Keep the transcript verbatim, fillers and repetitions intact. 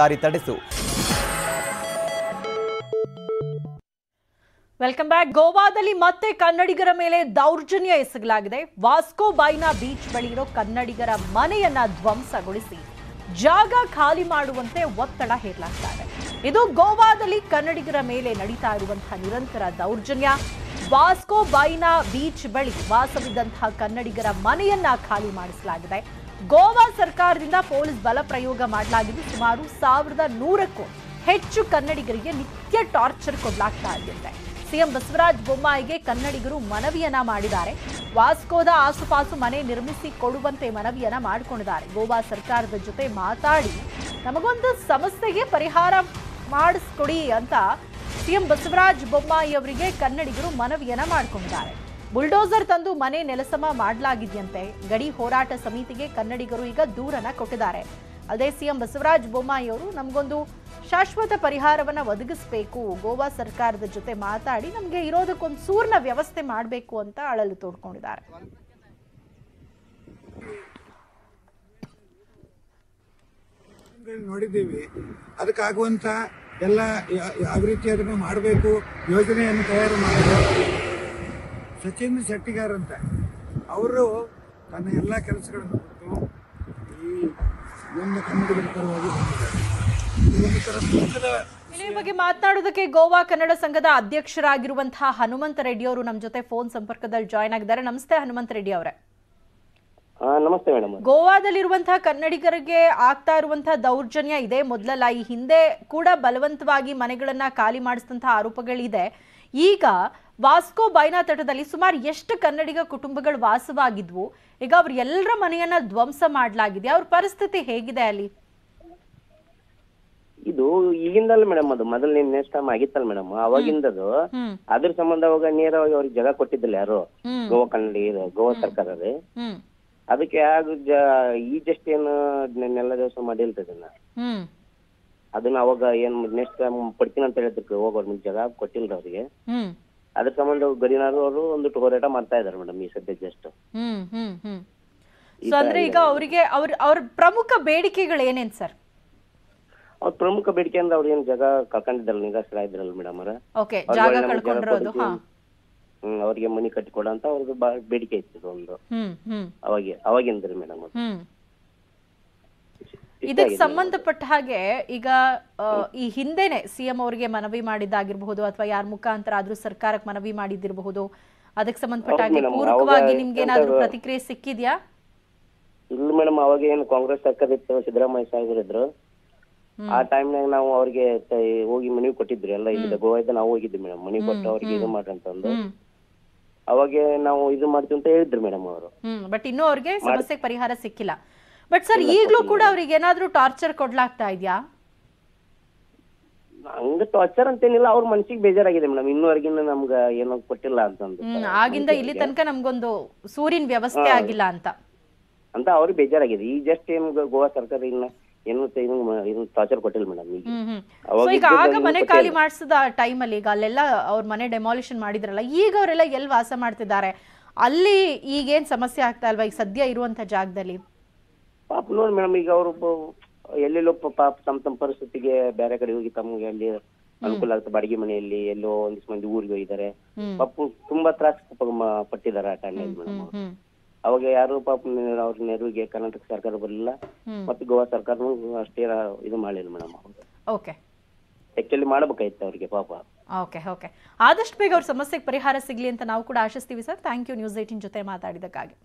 ದಾರಿ ತಡೆಸು. Welcome back. ಗೋವಾದಲ್ಲಿ ಮತ್ತೆ ಕನ್ನಡಿಗರ ಮೇಲೆ ದೌರ್ಜನ್ಯ ಎಸಗಲಾಗಿದೆ. ವಾಸ್ಕೋ ಬೈನಾ ಬೀಚ್ ಬಳಿ ಇರೋ ಕನ್ನಡಿಗರ ಮನೆಯನ್ನ ಧ್ವಂಸಗೊಳಿಸಿ ಜಾಗ ಖಾಲಿ ಮಾಡುವಂತೆ ಒತ್ತಡ ಹೇರಲಾಗಿದೆ. ಇದು ಗೋವಾದಲ್ಲಿ ಕನ್ನಡಿಗರ ಮೇಲೆ ನಡೀತಾ ಇರುವಂತಹ ನಿರಂತರ ದೌರ್ಜನ್ಯ. ವಾಸ್ಕೋ ಬೈನಾ ಬೀಚ್ ಬಳಿ ವಾಸವಿದ್ದಂತಹ ಕನ್ನಡಿಗರ ಮನೆಯನ್ನ ಖಾಲಿ ಮಾಡಿಸಲಾಗಿದೆ. ಗೋವಾ ಸರ್ಕಾರದಿಂದ ಪೊಲೀಸ್ ಬಲ ಪ್ರಯೋಗ ಮಾಡಲಾಗಿದ್ದು ಸುಮಾರು ಸಾವಿರದ ನೂರಕ್ಕೂ ಹೆಚ್ಚು ಕನ್ನಡಿಗರಿಗೆ ನಿತ್ಯ ಟಾರ್ಚರ್ ಕೊಡಲಾಗ್ತಾ ಇದೆ. ಸಿಎಂ ಬಸವರಾಜ್ ಬೊಮ್ಮಾಯಿಗೆ ಕನ್ನಡಿಗರು ಮನವಿಯನ್ನ ಮಾಡಿದ್ದಾರೆ. ವಾಸ್ಕೋದ ಆಸುಪಾಸು ಮನೆ ನಿರ್ಮಿಸಿ ಕೊಡುವಂತೆ ಮನವಿಯನ್ನ ಮಾಡಿಕೊಂಡಿದ್ದಾರೆ. ಗೋವಾ ಸರ್ಕಾರದ ಜೊತೆ ಮಾತಾಡಿ ನಮಗೊಂದು ಸಮಸ್ಯೆಗೆ ಪರಿಹಾರ ಮಾಡಿಸ್ಕೊಡಿ ಅಂತ ಸಿಎಂ ಬಸವರಾಜ್ ಬೊಮ್ಮಾಯಿ ಅವರಿಗೆ ಕನ್ನಡಿಗರು ಮನವಿಯನ್ನ ಮಾಡಿಕೊಂಡಿದ್ದಾರೆ. ಬುಲ್ಡೋಸರ್ ತಂದು ಮನೆ ನೆಲಸಮ ಮಾಡಲಾಗಿದೆಯಂತೆ. ಗಡಿ ಹೋರಾಟ ಸಮಿತಿಗೆ ಕನ್ನಡಿಗರು ಈಗ ದೂರನ್ನ ಕೊಟ್ಟಿದ್ದಾರೆ. ಅಲ್ಲದೆ ಸಿಎಂ ಬಸವರಾಜ್ ಬೊಮ್ಮಾಯಿ ಅವರು ನಮಗೊಂದು ಶಾಶ್ವತ ಪರಿಹಾರವನ್ನು ಒದಗಿಸಬೇಕು, ಗೋವಾ ಸರ್ಕಾರದ ಜೊತೆ ಮಾತಾಡಿ ನಮಗೆ ಇರೋದಕ್ಕೊಂದು ಸೂರ್ಣ ವ್ಯವಸ್ಥೆ ಮಾಡಬೇಕು ಅಂತ ಅಳಲು ತೋಡ್ಕೊಂಡಿದ್ದಾರೆ. ನೋಡಿದ್ದೀವಿ, ಅದಕ್ಕಾಗುವಂಥ ಎಲ್ಲ ಯಾವ ರೀತಿ ಅದನ್ನು ಮಾಡಬೇಕು ಯೋಜನೆಯನ್ನು ತಯಾರು ಮಾಡಬೇಕು. ಸಚಿನ್ ಶೆಟ್ಟಿಗಾರ್ ಅಂತ ಅವರು ತನ್ನ ಎಲ್ಲ ಕೆಲಸಗಳನ್ನು ಈ ಒಂದು ಕನ್ನಡಿಗರ ಪರವಾಗಿ ಈ ಬಗ್ಗೆ ಮಾತನಾಡೋದಕ್ಕೆ ಗೋವಾ ಕನ್ನಡ ಸಂಘದ ಅಧ್ಯಕ್ಷರಾಗಿರುವಂತಹ ಹನುಮಂತ ರೆಡ್ಡಿ ಅವರು ನಮ್ಮ ಜೊತೆ ಫೋನ್ ಸಂಪರ್ಕದಲ್ಲಿ ಜಾಯ್ನ್ ಆಗಿದ್ದಾರೆ. ನಮಸ್ತೆ ಹನುಮಂತ ರೆಡ್ಡಿ ಅವರೇ. ನಮಸ್ತೆ ಮೇಡಮ್. ಗೋವಾದಲ್ಲಿರುವಂತಹ ಕನ್ನಡಿಗರಿಗೆ ಆಗ್ತಾ ಇರುವಂತಹ ದೌರ್ಜನ್ಯ ಇದೆ ಮೊದಲಲ್ಲ, ಈ ಹಿಂದೆ ಕೂಡ ಬಲವಂತವಾಗಿ ಮನೆಗಳನ್ನ ಖಾಲಿ ಮಾಡಿಸಿದಂತಹ ಆರೋಪಗಳಿದೆ. ಈಗ ವಾಸ್ಕೋ ಬೈನಾ ತಟದಲ್ಲಿ ಸುಮಾರು ಎಷ್ಟು ಕನ್ನಡಿಗ ಕುಟುಂಬಗಳು ವಾಸವಾಗಿದ್ವು, ಈಗ ಅವ್ರ ಎಲ್ಲರ ಮನೆಯನ್ನ ಧ್ವಂಸ ಮಾಡಲಾಗಿದೆ. ಅವ್ರ ಪರಿಸ್ಥಿತಿ ಹೇಗಿದೆ ಅಲ್ಲಿ? ಇದು ಈಗಿಂದಲ್ಲ ಮೇಡಮ್, ಅದು ಮೊದಲು ನಿಮ್ ನೆಕ್ಸ್ಟ್ ಟೈಮ್ ಆಗಿತ್ತಲ್ಲ ಮೇಡಮ್, ಅವಾಗಿಂದದು. ಅದ್ರ ಸಂಬಂಧ ಅವಾಗ ನೇರವಾಗಿ ಅವ್ರಿಗೆ ಜಾಗ ಕೊಟ್ಟಿದ್ದಿಲ್ಲ ಯಾರು, ಗೋವಾ ಕನ್ನಡಿಗರು, ಗೋವಾ ಸರ್ಕಾರ. ಅದಕ್ಕೆ ಅದು ಈ ಜಸ್ಟ್ ಏನು ನೆಲ ದಿವಸ ಮಾಡಿಲ್ತದನ್ನ, ಅದನ್ನ ಅವಾಗ ಏನ್ ನೆಕ್ಸ್ಟ್ ಟೈಮ್ ಪಡ್ತೀನಿ ಅಂತ ಹೇಳಿದ್ರು, ಹೋಗೋರ್ ನಿಮ್ ಜಾಗ ಕೊಟ್ಟಿಲ್ಲ ಅವ್ರಿಗೆ. ಅದ್ರ ಸಂಬಂಧ ಗಡಿನಾರು ಅವರು ಒಂದು ಹೋರಾಟ ಮಾಡ್ತಾ ಇದಾರೆ ಮೇಡಮ್ ಈ ಸದ್ಯ ಜಸ್ಟ್. ಅಂದ್ರೆ ಈಗ ಅವರಿಗೆ ಅವ್ರ ಅವ್ರ ಪ್ರಮುಖ ಬೇಡಿಕೆಗಳು ಏನೇನ್ ಸರ್? ಅವ್ರ ಪ್ರಮುಖ ಬೇಡಿಕೆ ಅಂದ್ರೆ ಅವ್ರ ಏನ್ ಜಾಗ ಕಳ್ಕೊಂಡಿದ್ರಲ್ಲ, ನಿಗಾಸರ ಇದ್ರಲ್ಲ ಮೇಡಮ್ ಅವರ, ಅವ್ರಿಗೆ ಮನಿ ಕಟ್ಟಿಕೊಡ ಅಂತ ಅವ್ರದ್ದು ಬೇಡಿಕೆ ಇತ್ತು ಒಂದು ಅವಾಗ ಅವಾಗಿಂದ್ರಿ ಮೇಡಮ್. ಇದಕ್ಕೆ ಸಂಬಂಧಪಟ್ಟ ಹಾಗೆ ಈಗ ಈ ಹಿಂದೆನೆ ಸಿಎಂ ಅವ್ರಿಗೆ ಮನವಿ ಮಾಡಿದ್ದಾಗಿರ್ಬಹುದು ಅಥವಾ ಯಾರ ಮುಖಾಂತರ ಆದ್ರೂ ಸರ್ಕಾರಕ್ಕೆ ಮನವಿ ಮಾಡಿದಿರಬಹುದು, ಅದಕ್ಕೆ ಸಂಬಂಧಪಟ್ಟ ಹಾಗೆ ಪೂರ್ವಕವಾಗಿ ನಿಮ್ಗೆ ಏನಾದ್ರೂ ಪ್ರತಿಕ್ರಿಯೆ ಸಿಕ್ಕಿದ್ಯಾ? ಇಲ್ಲ ಮೇಡಮ್, ಅವಾಗ ಏನು ಕಾಂಗ್ರೆಸ್ ಸರ್ಕಾರ ಇತ್ತು, ಸಿದ್ದರಾಮಯ್ಯ ಸಾಹೇಬರು ಇದ್ರು, ಆ ಟೈಮ್ನಾಗ ನಾವು ಅವ್ರಿಗೆ ಹೋಗಿ ಮನವಿ ಕೊಟ್ಟಿದ್ರಿ ಎಲ್ಲ, ಇಲ್ಲಿದ್ದ ಗೋವಾದ ನಾವು ಹೋಗಿದ್ವಿ ಮೇಡಮ್, ಮನವಿ ಕೊಟ್ಟು ಅವ್ರಿಗೆ ಇದು ಮಾಡ್ರಿ ಅಂತಂದು ಅವಾಗ ನಾವು ಇದು ಮಾಡ್ತೀವಿ ಅಂತ ಹೇಳಿದ್ರು ಮೇಡಮ್ ಅವರು. ಬಟ್ ಇನ್ನೂ ಅವ್ರಿಗೆ ಸಮಸ್ಯೆಗೆ ಪರಿಹಾರ ಸಿಕ್ಕಿಲ್ಲ. ಬಟ್ ಸರ್ ಈಗಲೂ ಕೂಡ ಅವ್ರಿಗೆ ಏನಾದ್ರೂ ಟಾರ್ಚರ್ ಕೊಡ್ಲಾಗ್ತಾ ಇದೆಯಾ? ಹಂಗ ಟಾರ್ಚರ್ ಅಂತೇನಿಲ್ಲ, ಅವ್ರ ಮನ್ಸಿಗೆ ಬೇಜಾರಾಗಿದೆ ಮೇಡಮ್, ಇನ್ನೂವರೆಗಿನ ನಮ್ಗ ಏನೋ ಕೊಟ್ಟಿಲ್ಲ ಅಂತಂದು, ಆಗಿಂದ ಇಲ್ಲಿ ತನಕ ನಮ್ಗೊಂದು ಸೂರಿನ ವ್ಯವಸ್ಥೆ ಆಗಿಲ್ಲ ಅಂತ ಅಂತ ಅವ್ರಿಗೆ ಬೇಜಾರಾಗಿದೆ. ಈ ಜಸ್ಟ್ ಏನ್ ಗೋವಾ ಸರ್ಕಾರ ಇನ್ನ ಟಾರ್ಚರ್ ಕೊಟ್ಟಿಲ್ಲ ಮೇಡಮ್. ಈಗ ಆಗ ಮನೆ ಖಾಲಿ ಮಾಡಿಸಿದ ಟೈಮ್ ಅಲ್ಲಿ ಈಗ ಅಲ್ಲೆಲ್ಲ ಅವ್ರ ಮನೆ ಡೆಮಾಲಿಷನ್ ಮಾಡಿದ್ರಲ್ಲ, ಈಗ ಅವರೆಲ್ಲ ಎಲ್ಲಿ ವಾಸ ಮಾಡ್ತಿದ್ದಾರೆ ಅಲ್ಲಿ ಈಗೇನ್ ಸಮಸ್ಯೆ ಆಗ್ತಾ ಇಲ್ವಾ ಈಗ ಸದ್ಯ ಇರುವಂತ ಜಾಗದಲ್ಲಿ? ಪಾಪ ನೋಡಿ ಮೇಡಮ್, ಈಗ ಅವರು ಎಲ್ಲೆಲ್ಲೋ ಪಾಪ ತಮ್ಮ ತಮ್ಮ ಪರಿಸ್ಥಿತಿಗೆ ಬೇರೆ ಕಡೆ ಹೋಗಿ ತಮ್ಗೆ ಅಲ್ಲಿ ಅನುಕೂಲ ಆಗುತ್ತೆ ಬಾಡಿಗೆ ಮನೆಯಲ್ಲಿ ಎಲ್ಲೋ ಒಂದಿಷ್ಟು ಮಂದಿ ಊರಿಗೆ ಹೋಗಿದ್ದಾರೆ. ಪಾಪ ತುಂಬಾ ತ್ರಾಸ ಪಟ್ಟಿದ್ದಾರೆ ಆ ಟೈಮ್ ಮೇಡಮ್. ಅವಾಗ ಯಾರು ಪಾಪ ಅವ್ರ ನೆರವಿಗೆ ಕರ್ನಾಟಕ ಸರ್ಕಾರ ಬರಲಿಲ್ಲ, ಮತ್ತೆ ಗೋವಾ ಸರ್ಕಾರನು ಅಷ್ಟೇ ಇದು ಮಾಡಲಿಲ್ಲ ಮೇಡಮ್. ಓಕೆ, ಆಕ್ಚುಲಿ ಮಾಡಬೇಕಾಗಿತ್ತು ಅವರಿಗೆ ಪಾಪ. ಓಕೆ ಓಕೆ, ಆದಷ್ಟು ಬೇಗ ಅವ್ರ ಸಮಸ್ಯೆಗೆ ಪರಿಹಾರ ಸಿಗ್ಲಿ ಅಂತ ನಾವು ಕೂಡ ಆಶಿಸ್ತೀವಿ sir. Thank you news eighteen ಜೊತೆ ಮಾತಾಡಿದಕ್ಕಾಗಿ.